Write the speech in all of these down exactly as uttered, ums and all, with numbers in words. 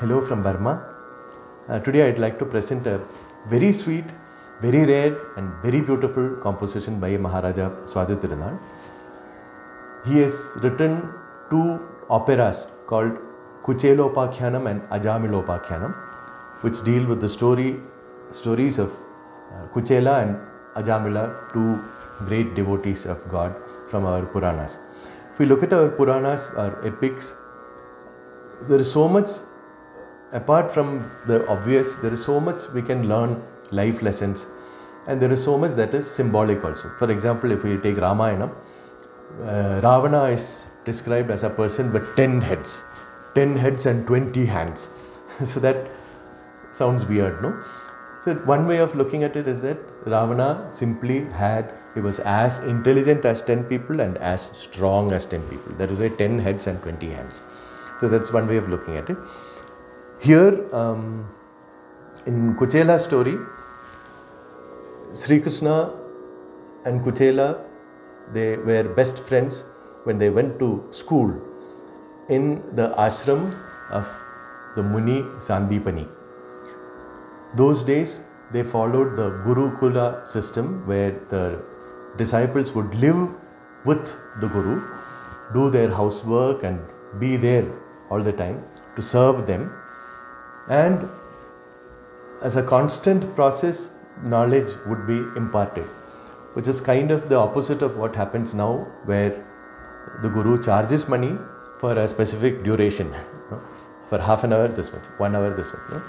Hello from Burma. Uh, today I'd like to present a very sweet, very rare and very beautiful composition by Maharaja Swathi Thirunal. He has written two operas called Kuchelopakhyanam and Ajamilopakhyanam, which deal with the story, stories of uh, Kuchela and Ajamila, two great devotees of God from our Puranas. If we look at our Puranas, our epics, there is so much, apart from the obvious, there is so much we can learn, life lessons, and there is so much that is symbolic also. For example, if we take Ramayana, uh, Ravana is described as a person with ten heads. ten heads and twenty hands. So that sounds weird, no? So one way of looking at it is that Ravana simply had, he was as intelligent as ten people and as strong as ten people. That is why ten heads and twenty hands. So that's one way of looking at it. Here, um, in Kuchela's story, Sri Krishna and Kuchela, they were best friends when they went to school in the ashram of the Muni Sandipani. Those days they followed the Gurukula system where the disciples would live with the Guru, do their housework and be there all the time to serve them, and as a constant process knowledge would be imparted, which is kind of the opposite of what happens now where the Guru charges money for a specific duration, for half an hour this much, one hour this much. No?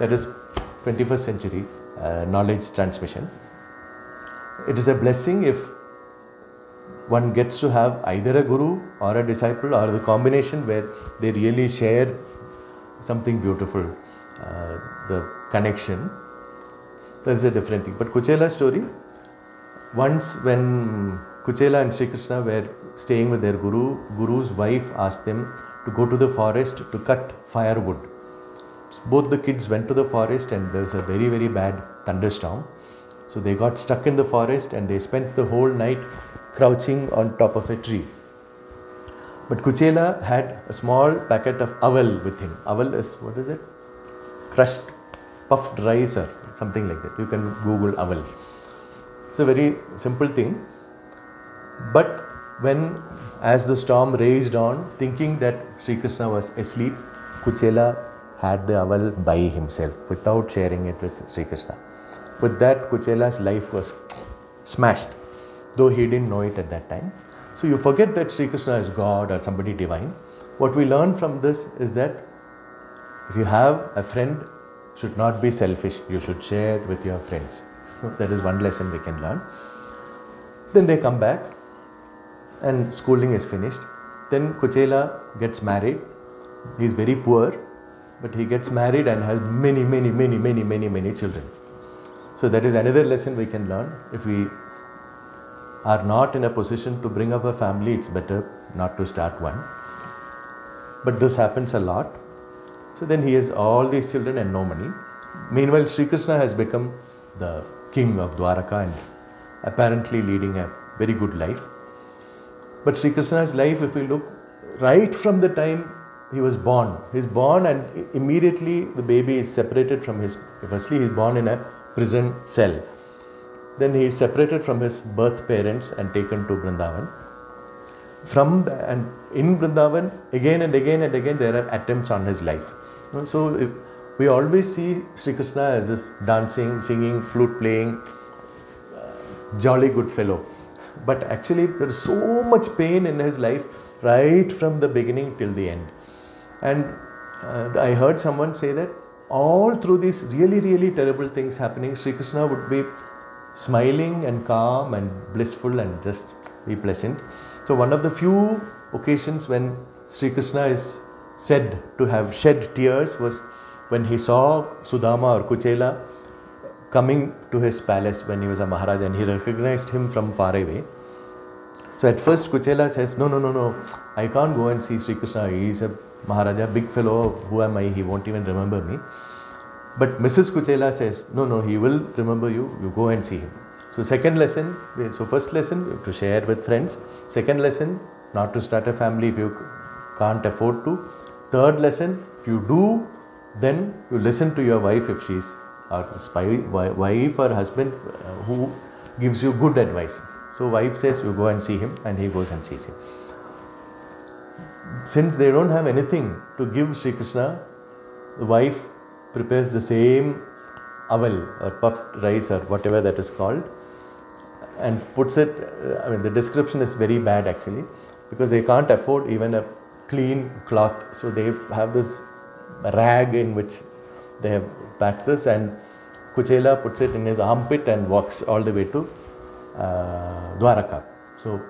That is twenty-first century uh, knowledge transmission. It is a blessing if one gets to have either a guru or a disciple or the combination where they really share something beautiful, uh, the connection. That is a different thing. But Kuchela's story, once when Kuchela and Sri Krishna were staying with their guru, guru's wife asked them to go to the forest to cut firewood. Both the kids went to the forest and there was a very very bad thunderstorm. So they got stuck in the forest and they spent the whole night crouching on top of a tree. But Kuchela had a small packet of aval with him. Aval is, what is it? Crushed, puffed rice or something like that. You can Google aval. It's a very simple thing. But when, as the storm raged on, thinking that Sri Krishna was asleep, Kuchela had the aval by himself without sharing it with Sri Krishna. With that, Kuchela's life was smashed, though he didn't know it at that time. So you forget that Sri Krishna is God or somebody divine. What we learn from this is that if you have a friend, should not be selfish. You should share with your friends. That is one lesson we can learn. Then they come back and schooling is finished. Then Kuchela gets married. He is very poor, but he gets married and has many, many, many, many, many, many children. So that is another lesson we can learn. If we are not in a position to bring up a family, it's better not to start one. But this happens a lot. So then he has all these children and no money. Meanwhile, Sri Krishna has become the king of Dwaraka and apparently leading a very good life. But Sri Krishna's life, if we look right from the time he was born, he is born and immediately the baby is separated from his, firstly he is born in a prison cell. Then he is separated from his birth parents and taken to Vrindavan. From and in Vrindavan, again and again and again there are attempts on his life. So if we always see Sri Krishna as this dancing, singing, flute playing, jolly good fellow. But actually there is so much pain in his life right from the beginning till the end. And uh, I heard someone say that all through these really, really terrible things happening, Sri Krishna would be smiling and calm and blissful and just be pleasant. So one of the few occasions when Sri Krishna is said to have shed tears was when he saw Sudama or Kuchela coming to his palace when he was a Maharaja and he recognized him from far away. So at first Kuchela says, no, no, no, no, I can't go and see Sri Krishna, he is a Maharaja, big fellow, who am I, he won't even remember me. But Missus Kuchela says, no, no, he will remember you, you go and see him. So second lesson, so first lesson, you have to share with friends. Second lesson, not to start a family if you can't afford to. Third lesson, if you do, then you listen to your wife if she's or wife or husband who gives you good advice. So wife says you go and see him, and he goes and sees him. Since they don't have anything to give Sri Krishna, the wife prepares the same aval or puffed rice or whatever that is called and puts it, I mean the description is very bad actually, because they can't afford even a clean cloth, so they have this rag in which they have packed this, and Kuchela puts it in his armpit and walks all the way to uh, Dwaraka. So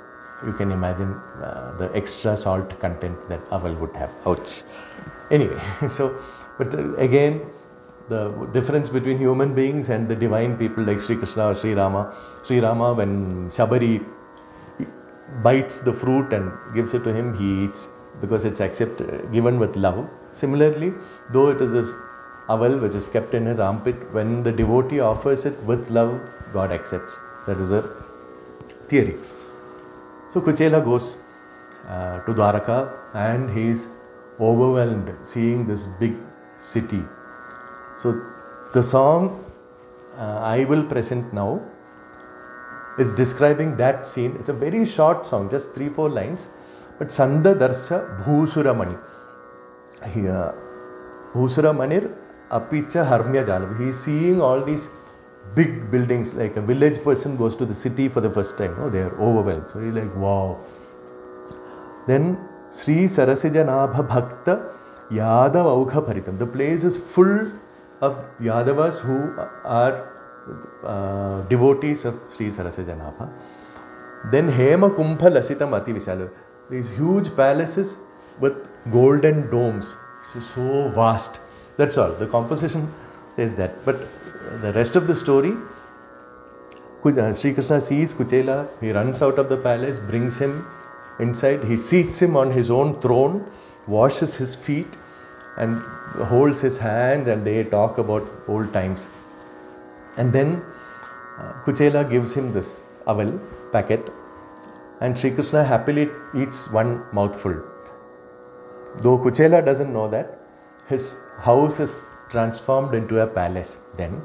you can imagine uh, the extra salt content that aval would have. Ouch. Anyway, so but again, the difference between human beings and the divine people like Sri Krishna or Sri Rama. Sri Rama, when Shabari bites the fruit and gives it to him, he eats because it's accepted, given with love. Similarly, though it is this aval which is kept in his armpit, when the devotee offers it with love, God accepts. That is a theory. So Kuchela goes uh, to Dwaraka, and he is overwhelmed seeing this big city. So the song uh, I will present now is describing that scene. It's a very short song, just three, four lines. But Sanda Darsha Bhusura Mani. Bhusura Manir apicha Harmya Jalab. He is seeing all these big buildings, like a village person goes to the city for the first time. No, they are overwhelmed. So he's like, wow. Then Sri Sarasija Nabha Bhakta. Yadavaukha paritam. The place is full of Yadavas who are uh, devotees of Sri Sarasija Nabha. Then hema kumbhalasitam ati visalu. These huge palaces with golden domes. So, so vast. That's all. The composition is that. But the rest of the story, Sri Krishna sees Kuchela. He runs out of the palace, brings him inside. He seats him on his own throne, washes his feet and holds his hand, and they talk about old times. And then uh, Kuchela gives him this aval packet, and Sri Krishna happily eats one mouthful. Though Kuchela doesn't know that, his house is transformed into a palace then.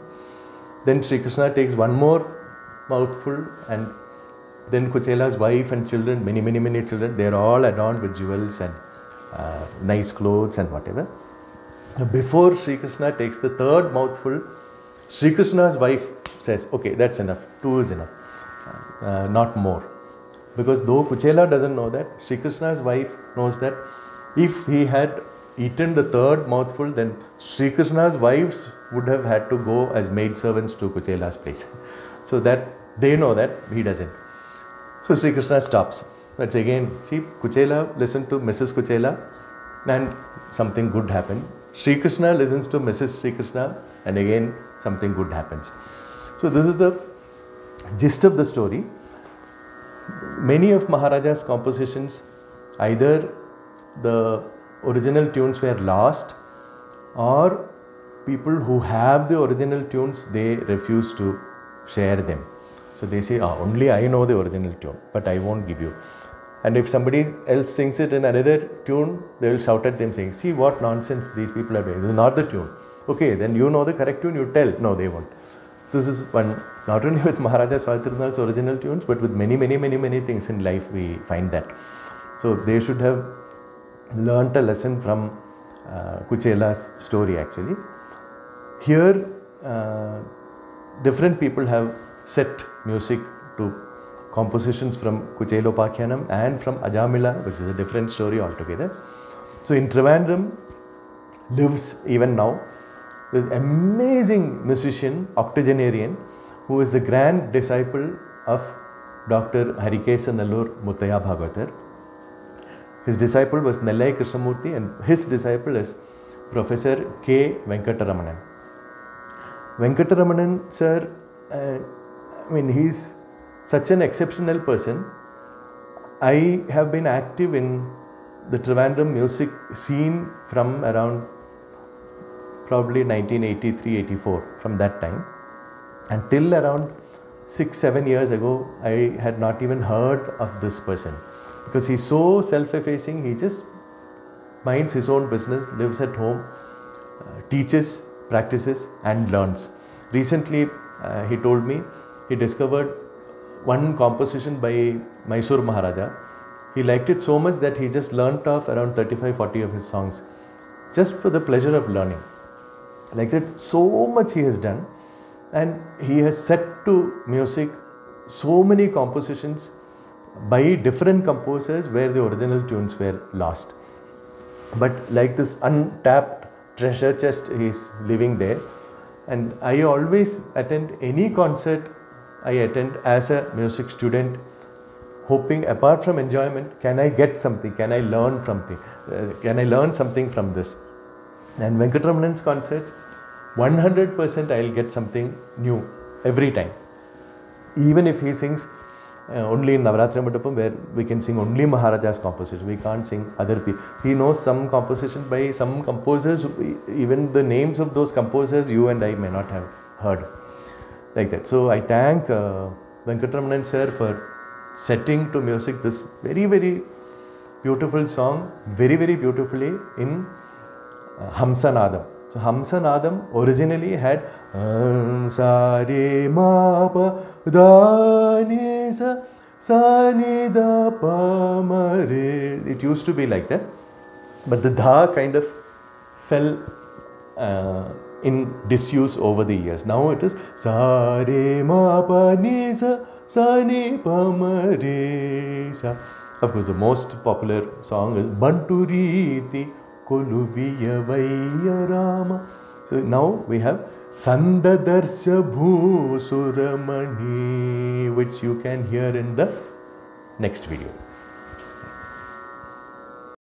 Then Sri Krishna takes one more mouthful, and then Kuchela's wife and children, many, many, many children, they are all adorned with jewels and Uh, nice clothes and whatever. Before Sri Krishna takes the third mouthful, Sri Krishna's wife says, okay, that's enough, two is enough, uh, not more. Because though Kuchela doesn't know that, Sri Krishna's wife knows that if he had eaten the third mouthful, then Sri Krishna's wives would have had to go as maidservants to Kuchela's place. So that they know that, he doesn't. So Sri Krishna stops. That's again, see, Kuchela listened to Missus Kuchela and something good happened. Sri Krishna listens to Missus Sri Krishna and again something good happens. So this is the gist of the story. Many of Maharaja's compositions, either the original tunes were lost or people who have the original tunes, they refuse to share them. So they say, ah, only I know the original tune, but I won't give you. And if somebody else sings it in another tune, they will shout at them saying, see what nonsense these people are doing. This is not the tune. Okay, then you know the correct tune, you tell. No, they won't. This is one, not only with Maharaja Swathi Thirunal's original tunes, but with many, many, many, many things in life we find that. So they should have learnt a lesson from uh, Kuchela's story actually. Here, uh, different people have set music to compositions from Kuchelopakhyanam and from Ajamila, which is a different story altogether. So in Trivandrum lives even now this amazing musician, octogenarian, who is the grand disciple of Doctor Harikesanallur Mutayya Bhagavathar. His disciple was Nellai Krishnamurthy, and his disciple is Professor K Venkataramanan. Venkataramanan sir, uh, I mean, he is such an exceptional person. I have been active in the Trivandrum music scene from around probably nineteen eighty-three eighty-four, from that time. Until around six seven years ago, I had not even heard of this person. Because he's so self-effacing, he just minds his own business, lives at home, uh, teaches, practices and learns. Recently uh, he told me he discovered one composition by Mysore Maharaja. He liked it so much that he just learnt off around thirty-five forty of his songs just for the pleasure of learning. Like that, so much he has done, and he has set to music so many compositions by different composers where the original tunes were lost. But like this untapped treasure chest he is living there, and I always attend any concert I attend as a music student, hoping apart from enjoyment, can I get something, can I learn something, uh, can I learn something from this. And Venkataramanan's concerts, one hundred percent I will get something new every time. Even if he sings uh, only in Navaratri Madhupam, where we can sing only Maharaja's composition, we can't sing other people. He knows some composition by some composers, even the names of those composers you and I may not have heard. Like that. So I thank uh, Venkataramanan sir for setting to music this very, very beautiful song, very, very beautifully in Uh, hamsanadam. So hamsanadam originally had um, sa re ma pa da ni sa sa ni da pa ma re. It used to be like that, but the da kind of fell uh, in disuse over the years. Now it is sa re ma pa ni sa sa ni pa ma re sa. Of course, the most popular song is banturiithi koluviya vayya rama. So now we have Sanda Darsha Bhusura Mani, which you can hear in the next video.